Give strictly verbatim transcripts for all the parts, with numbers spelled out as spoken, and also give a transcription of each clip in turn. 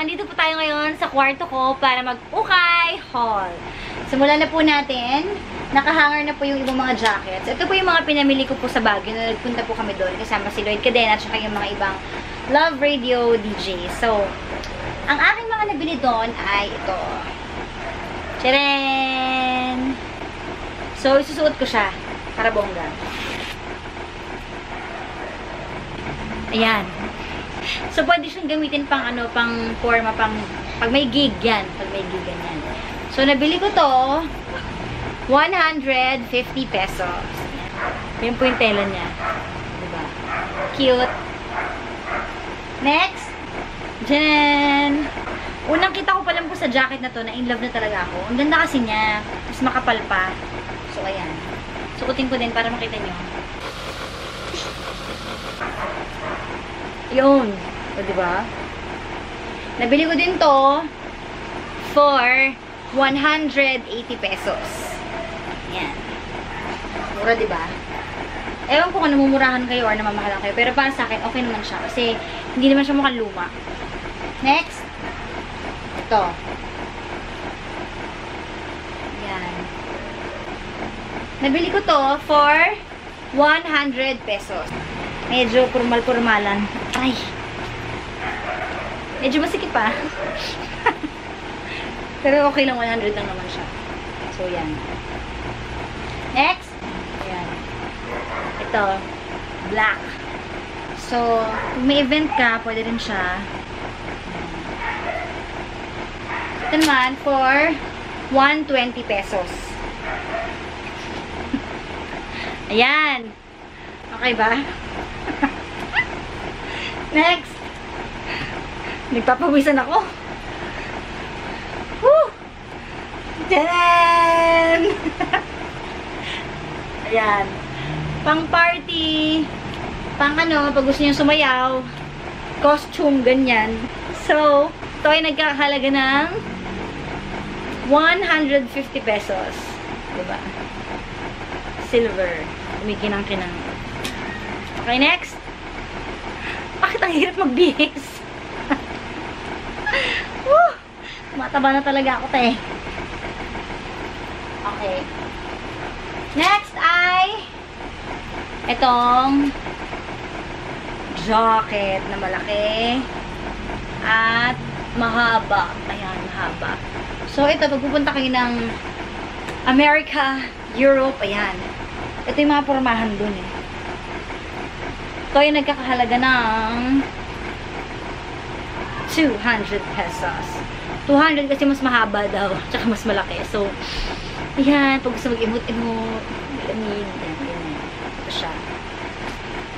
andito po tayo ngayon sa kwarto ko para mag-ukay haul. Simulan na po natin. Nakahanger na po yung ibang mga jackets. Ito po yung mga pinamili ko po sa Baguio na nagpunta po kami doon kasama si Lloyd Cadena at saka yung mga ibang Love Radio D J. So, ang aking mga nabili doon ay ito. Tcharan! So, isusuot ko siya para bongga. Ayan. So, pwede siyang gamitin pang ano, pang forma, pang pag may gig yan. Pag may gig yan. So, nabili ko to one hundred fifty pesos. Yan po yung tela niya. Diba? Cute. Next. Jen. Unang kita ko palang po sa jacket na to na in love na talaga ako. Ang ganda kasi niya. Mas makapal pa. So, ayan. Sukutin ko din para makita nyo. Yun. O, diba? Nabili ko din to for one hundred eighty pesos. Yan. Mura, diba? Ewan ko kung namumurahan kayo or namamahalan kayo. Pero para sa akin, okay naman siya. Kasi, hindi naman siya mukhang luma. Next. Ito. Yan. Nabili ko to for one hundred pesos. Medyo kurmal-kurmalan. Ay. Medyo masikip pa. Pero okay lang, one hundred lang naman siya. So, yan. Next, ayan. Ito, black. So, kung may event ka, pwede rin siya. Ito naman, for one hundred twenty pesos. Ayan. Okay ba? Next. Nagpapawisan ako. Woo! Tadaan! Ayan. Pang party, pang ano, pag gusto nyo sumayaw, costume, ganyan. So, ito ay nagkakahalaga ng one hundred fifty pesos. Diba? Silver. Umikinang-kinang. Okay, next. Bakit ang hirap magbihis? Woo! Mataba na talaga ako, te. Okay. Next ay itong jacket na malaki at mahaba. Ayan, mahaba. So, ito, pag pupunta kayo ng America, Europe, ayan. Ito yung mga pormahan dun eh. Ito yung nagkakahalaga ng two hundred pesos. two hundred kasi mas mahaba daw, tsaka mas malaki. So, ayan, pag gusto mag-imot-imot, malamig, yan, ganyan. Ito siya.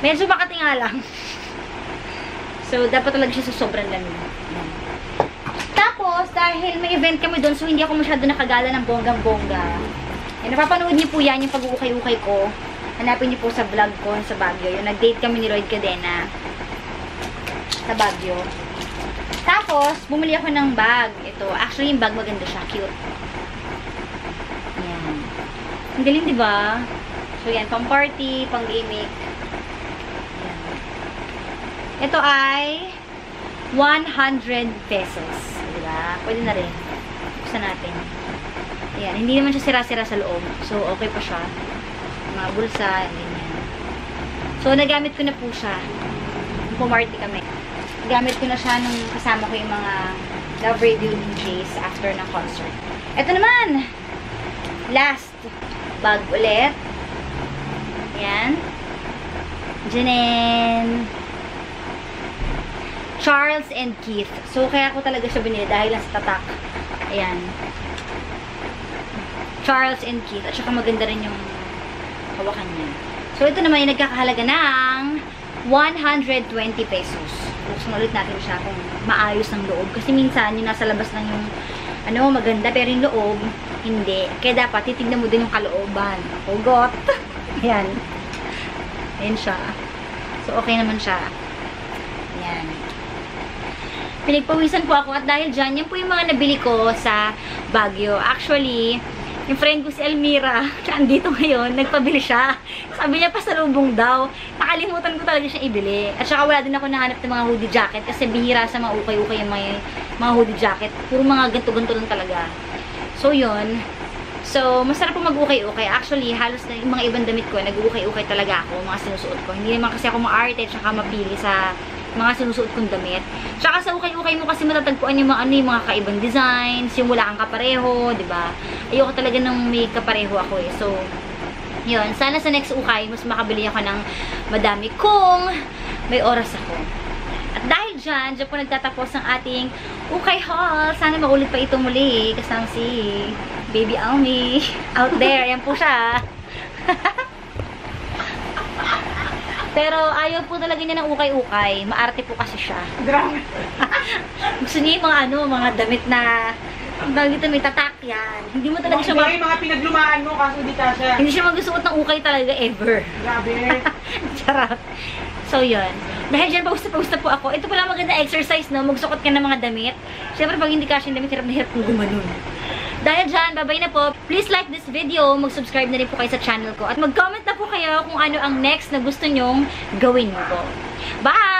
Medyo makati nga lang. So, dapat talaga siya sa sobrang lamig. Yan. Tapos, dahil may event kami doon, so hindi ako masyado nakagala ng bonggang-bongga. Napapanood niyo po yan, yung pag-ukay-ukay ko. Hanapin niyo po sa vlog ko, sa Baguio. Yung nag-date kami ni Lloyd Cadena. Sa Baguio. Tapos, bumili ako ng bag. Ito, actually, yung bag maganda siya. Cute. Ang galing, di ba? So, yan. Pang party, pang gimmick. Ayan. Ito ay one hundred pesos. Diba? Pwede na rin. Buksan natin. Ayan. Hindi naman siya sira-sira sa loob. So, okay pa siya. Mga bulsa. Ganyan. So, nagamit ko na po siya. Pumarty kami. Nagamit ko na siya nung kasama ko yung mga Love Radio D Js after ng concert. Ito naman! Last. Bag ulit. Ayan. Janine. Charles and Keith. So, kaya ko talaga siya binili dahil lang sa tatak. Ayan. Charles and Keith. At saka maganda rin yung hawakan niya. So, ito naman yung nagkakahalaga ng one hundred twenty pesos. Buksan ulit natin siya kung maayos ng loob. Kasi minsan, yung nasa labas lang yung ano, maganda. Pero yung loob, hindi. Kaya dapat, titignan mo din yung kalooban. Hugot. Ayan. Ayan siya. So, okay naman siya. Ayan. Pinagpawisan po ako. At dahil dyan, yan po yung mga nabili ko sa Baguio. Actually, Yung friend ko si Almira, andito ngayon, nagpabili siya. Sabi niya pasalubong daw. Nakalimutan ko talaga siya ibili. At saka wala din ako nahanap ng mga hoodie jacket kasi bihira sa mga ukay-ukay yung mga, mga hoodie jacket. Puro mga ganto-ganto lang talaga. So yun. So, masarap po mag-ukay-ukay. Actually, halos na yung mga ibang damit ko, nag-ukay-ukay talaga ako, mga sinusuot ko. Hindi naman kasi ako maarte at saka mapili sa mga sinusuot kong damit. Tsaka sa ukay-ukay mo kasi matatagpuan yung mga ano, yung mga kaibang designs, yung wala kang kapareho, diba? Ayoko talaga nang may kapareho ako eh. So, yun. Sana sa next ukay, mas makabili ako ng madami kung may oras ako. At dahil dyan, dyan po nagtatapos ang ating ukay haul. Sana maulit pa ito muli kasama si Baby Almi out there. Yan po siya. Pero ayaw po talaga niya ng ukay-ukay. Maarte po kasi siya. Grabe. Gusto niya yung mga ano, mga damit na bago dito may tatak yan. Hindi mo talaga mga siya... Mga, mga pinaglumaan mo kasi hindi ka siya. Hindi siya magsuot ng ukay talaga ever. Grabe. Charot. So yun. Dahil dyan, pausta-pausta po ako. Ito pala maganda exercise, no? Magsukot ka ng mga damit. Siyempre pag hindi ka siya yung damit, hirap na hirap mo gumanon. Dahil dyan, babay na po. Please like this video, mag-subscribe na rin po kayo sa channel ko, at mag-comment na po kayo kung ano ang next na gusto nyong gawin mo po. Bye!